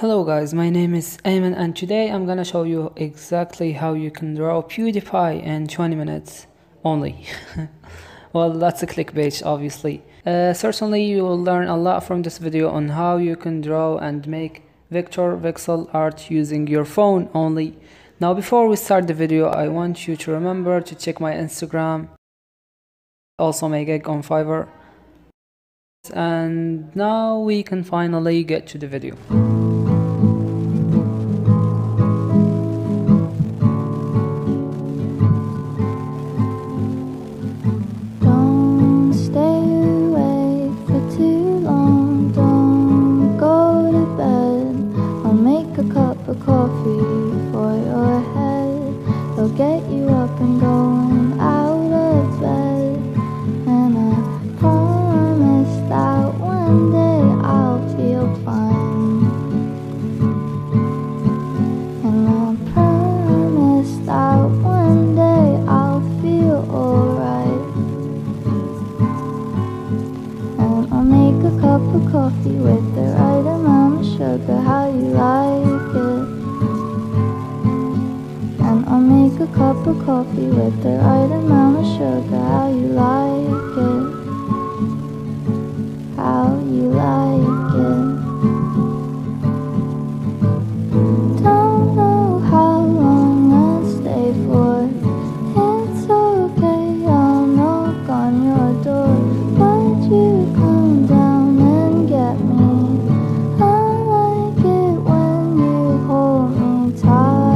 Hello guys, my name is Ayman and today I'm gonna show you exactly how you can draw PewDiePie in 20 minutes only. Well, that's a clickbait obviously. Certainly you will learn a lot from this video on how you can draw and make Vector Vexel art using your phone only. Now before we start the video, I want you to remember to check my Instagram, also my gig on Fiverr. And now we can finally get to the video. Coffee with the right amount of sugar, how you like it, how you like it. Don't know how long I'll stay for, it's okay, I'll knock on your door. Would you come down and get me? I like it when you hold me tight.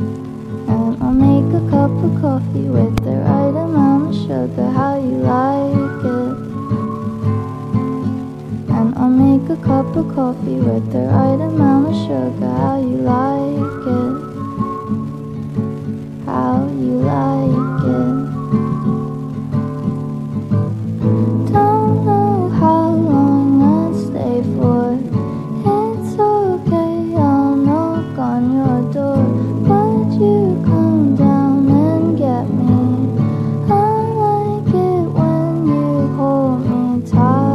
A cup of coffee with the right amount of sugar, how you like it, how you like it. Don't know how long I'll stay for, it's okay, I'll knock on your door. Would you come down and get me? I like it when you hold me tight.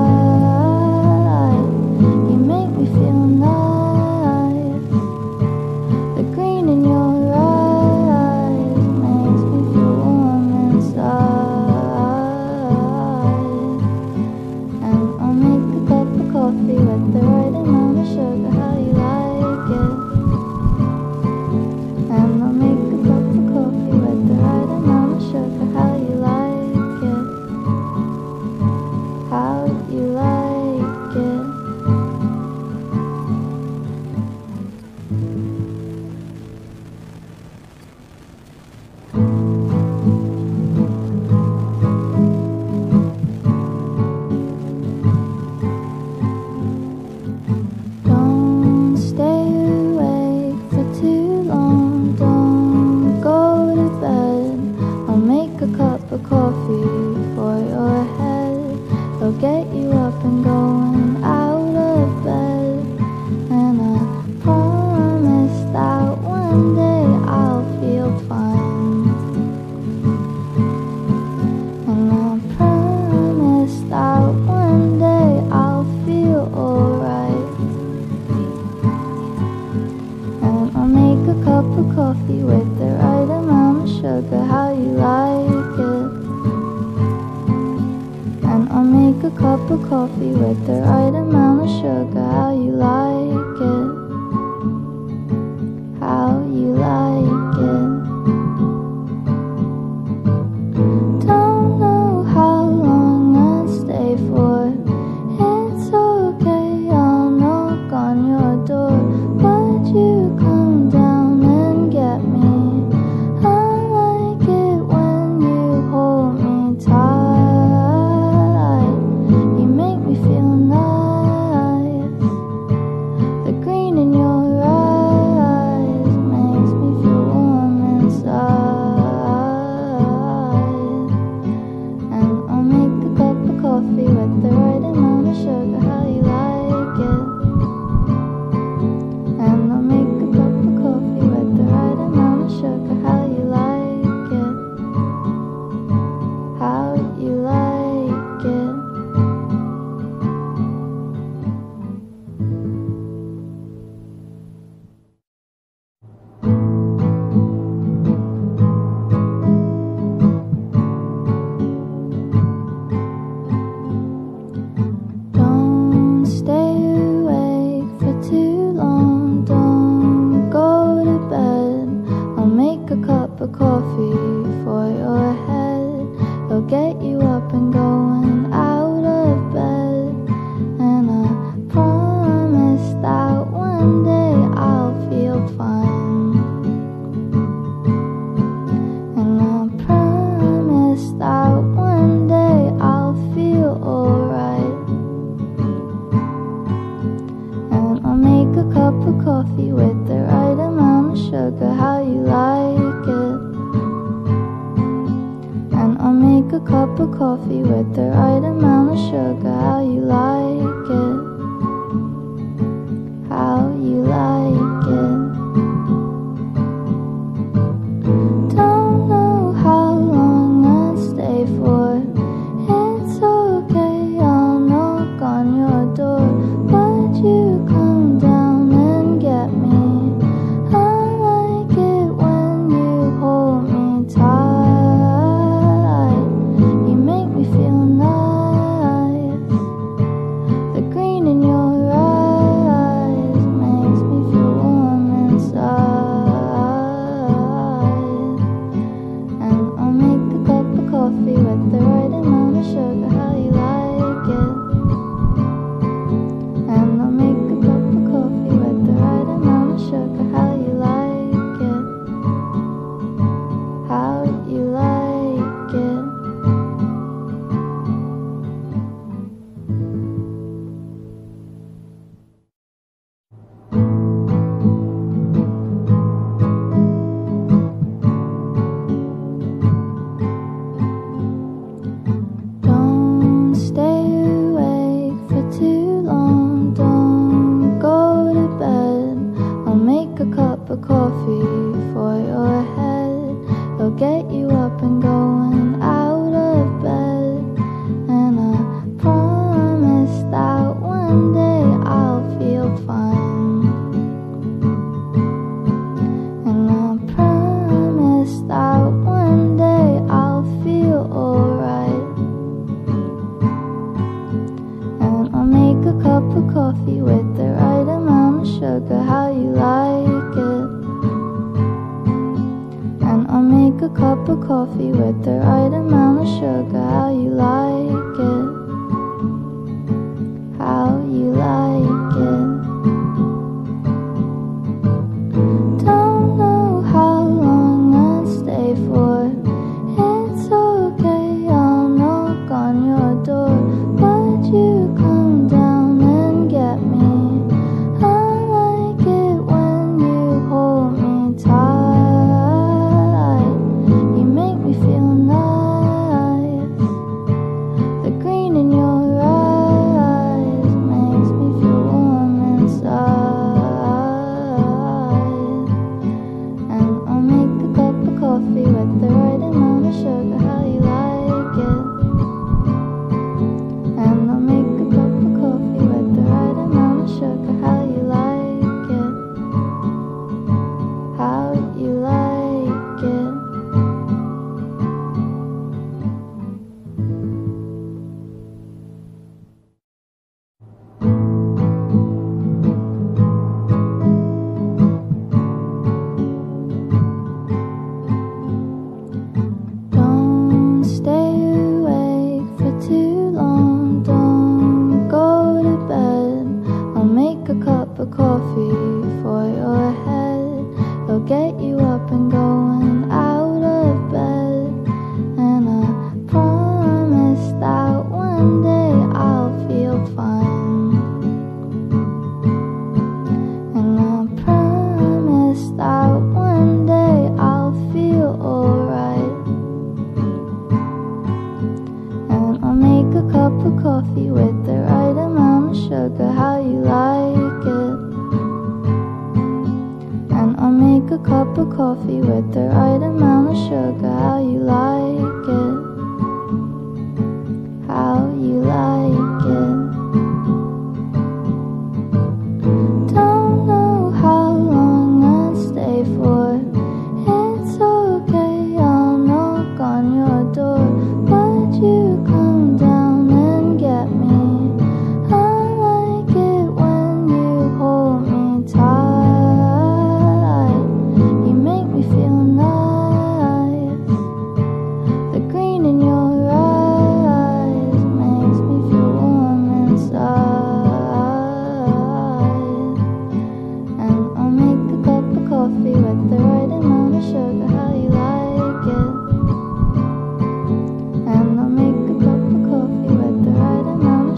One day a cup of coffee with the right amount of sugar. How you like it? How you like it? Don't know how long I'll stay for. It's okay, I'll knock on your door. Would you come down and get me? I like it when you hold me tight. fun. And I promise that one day I'll feel alright. And I'll make a cup of coffee with the right amount of sugar, how you like it. And I'll make a cup of coffee with the right amount of sugar, how you like it. How you like it. Don't know how long I'll stay for. It's okay, I'll knock on your door. Would you come down and get me? I like it when you hold me tight. You make me feel nice. The green in your eyes with the right amount of sugar, how you like it. And I'll make a cup of coffee with the right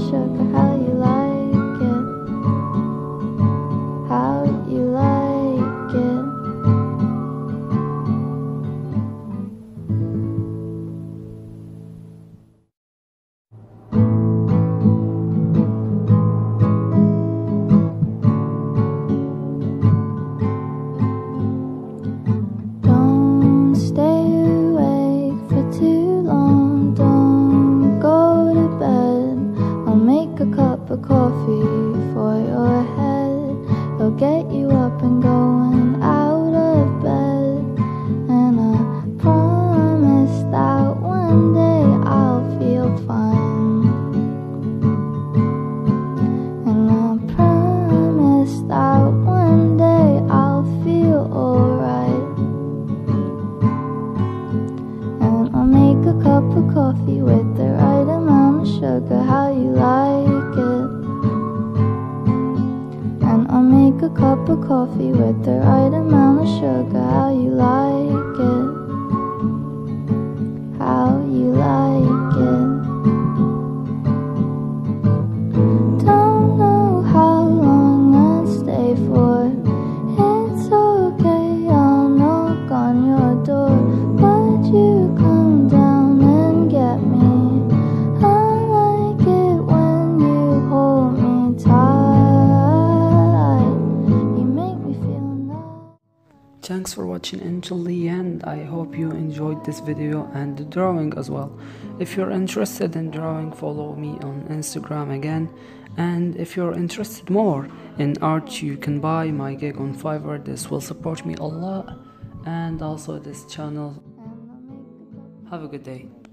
amount of sugar, how you like it. How you like it. Coffee for your head, they'll get you up and going out of bed. And I promise that one day I'll feel fine. And I promise that one day I'll feel alright. And I'll make a cup of coffee with the right amount of sugar, how you like it. I'll make a cup of coffee with the right amount of sugar, how you like it. How you like it. Don't know how long I'll stay for. It's okay, I'll knock on your door. Would you come down and get me? I like it when you hold me tight. Thanks for watching until the end. I hope you enjoyed this video and the drawing as well. If you're interested in drawing, follow me on Instagram again. And if you're interested more in art, you can buy my gig on Fiverr. This will support me a lot and also this channel. Have a good day.